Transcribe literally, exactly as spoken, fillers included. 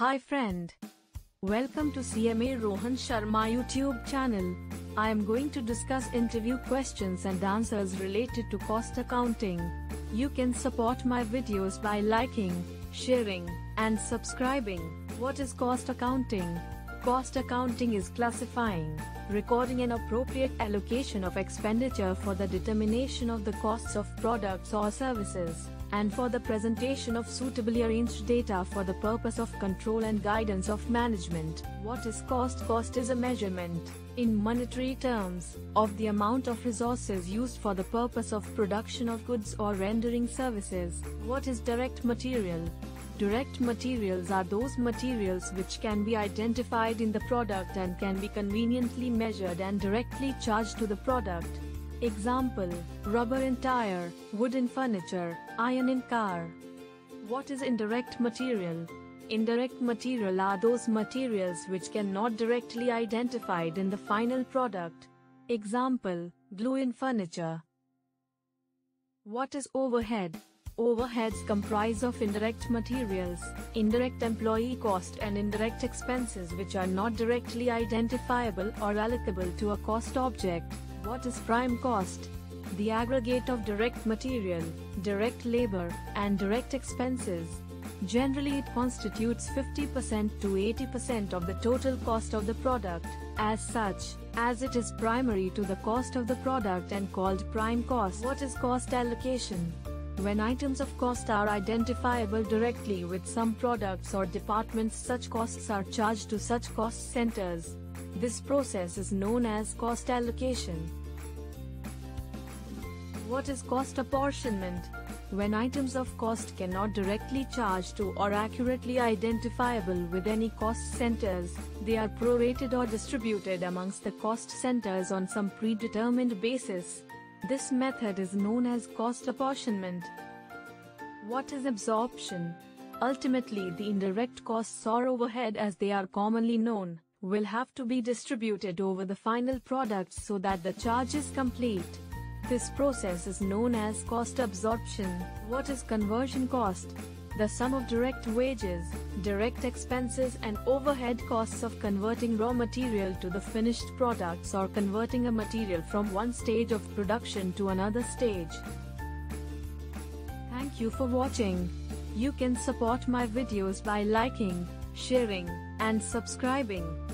Hi friend, welcome to C M A Rohan Sharma YouTube channel. I am going to discuss interview questions and answers related to cost accounting. You can support my videos by liking, sharing, and subscribing. What is cost accounting? Cost accounting is classifying, recording an appropriate allocation of expenditure for the determination of the costs of products or services, and for the presentation of suitably arranged data for the purpose of control and guidance of management. What is cost? Cost is a measurement, in monetary terms, of the amount of resources used for the purpose of production of goods or rendering services. What is direct material? Direct materials are those materials which can be identified in the product and can be conveniently measured and directly charged to the product. Example: rubber in tire, wood in furniture, iron in car. What is indirect material? Indirect material are those materials which cannot directly identified in the final product. Example: glue in furniture. What is overhead? Overheads comprise of indirect materials, indirect employee cost and indirect expenses which are not directly identifiable or allocable to a cost object. What is prime cost? The aggregate of direct material, direct labor, and direct expenses. Generally it constitutes fifty percent to eighty percent of the total cost of the product. As such, as it is primary to the cost of the product and called prime cost. What is cost allocation? When items of cost are identifiable directly with some products or departments, such costs are charged to such cost centers. This process is known as cost allocation. What is cost apportionment? When items of cost cannot directly charge to or accurately identifiable with any cost centers, they are prorated or distributed amongst the cost centers on some predetermined basis. This method is known as cost apportionment. What is absorption? Ultimately, the indirect costs or overhead as they are commonly known, will have to be distributed over the final product so that the charge is complete. This process is known as cost absorption. What is conversion cost? The sum of direct wages, direct expenses and overhead costs of converting raw material to the finished products or converting a material from one stage of production to another stage. Thank you for watching. You can support my videos by liking, sharing, and subscribing.